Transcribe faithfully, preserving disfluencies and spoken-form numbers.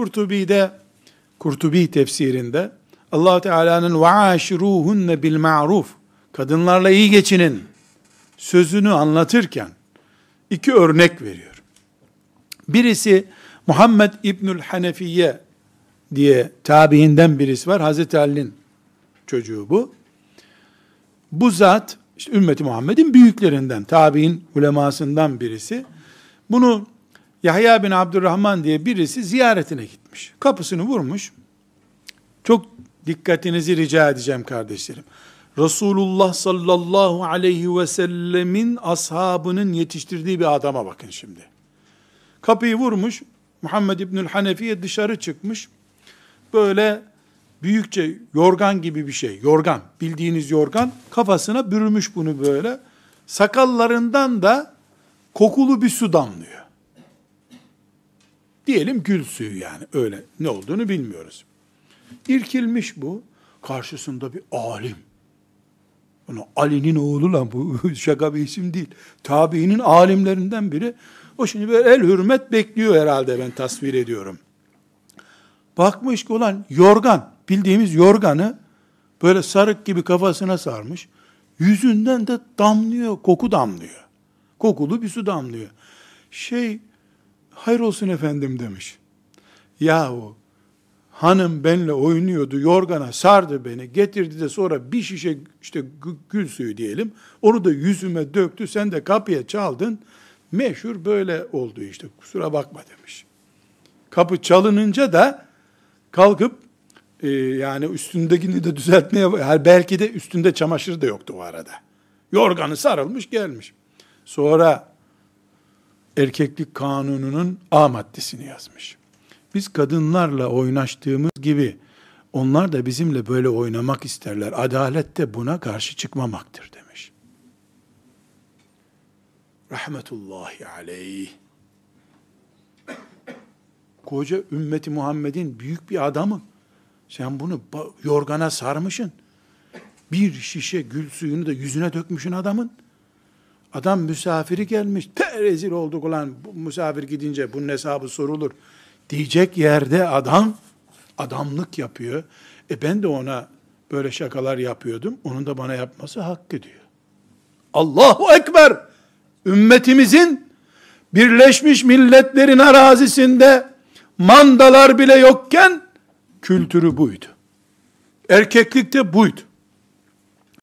Kurtubi'de, Kurtubi tefsirinde Allah Teala'nın وَعَاشِرُوهُنَّ بِالْمَعْرُوفِ kadınlarla iyi geçinin sözünü anlatırken iki örnek veriyor. Birisi Muhammed ibnü'l-Hanefiyye diye tabiinden birisi var. Hazreti Ali'nin çocuğu bu. Bu zat işte Ümmet-i Muhammed'in büyüklerinden, tabiin ulemasından birisi. Bunu Yahya bin Abdurrahman diye birisi ziyaretine gitmiş. Kapısını vurmuş. Çok dikkatinizi rica edeceğim kardeşlerim. Resulullah sallallahu aleyhi ve sellemin ashabının yetiştirdiği bir adama bakın şimdi. Kapıyı vurmuş. Muhammed ibnü'l-Hanefiyye dışarı çıkmış. Böyle büyükçe yorgan gibi bir şey. Yorgan. Bildiğiniz yorgan. Kafasına bürümüş bunu böyle. Sakallarından da kokulu bir su damlıyor. Diyelim gül suyu yani. Öyle ne olduğunu bilmiyoruz. İrkilmiş bu. Karşısında bir alim. Bunu Ali'nin oğlu lan bu. Şaka bir isim değil. Tabiinin alimlerinden biri. O şimdi böyle el hürmet bekliyor herhalde, ben tasvir ediyorum. Bakmış ki olan yorgan, bildiğimiz yorganı böyle sarık gibi kafasına sarmış. Yüzünden de damlıyor, koku damlıyor. Kokulu bir su damlıyor. Şey, hayır olsun efendim demiş. Yahu hanım benimle oynuyordu, yorgana sardı beni, getirdi de sonra bir şişe işte gül suyu diyelim, onu da yüzüme döktü, sen de kapıya çaldın. Meşhur böyle oldu işte, kusura bakma demiş. Kapı çalınınca da kalkıp e, yani üstündekini de düzeltmeye, yani belki de üstünde çamaşır da yoktu o arada. Yorganı sarılmış gelmiş. Sonra Erkeklik Kanunu'nun A maddesini yazmış. Biz kadınlarla oynaştığımız gibi onlar da bizimle böyle oynamak isterler. Adalet de buna karşı çıkmamaktır demiş. Rahmetullahi aleyh. Koca Ümmet-i Muhammed'in büyük bir adamı. Sen bunu yorgana sarmışsın. Bir şişe gül suyunu da yüzüne dökmüşsün adamın. Adam misafiri gelmiş. Te rezil olduk ulan. Bu misafir gidince bunun hesabı sorulur diyecek yerde adam adamlık yapıyor. E ben de ona böyle şakalar yapıyordum. Onun da bana yapması hakkı diyor. Allahu Ekber. Ümmetimizin Birleşmiş Milletler'in arazisinde mandalar bile yokken kültürü buydu. Erkeklik de buydu.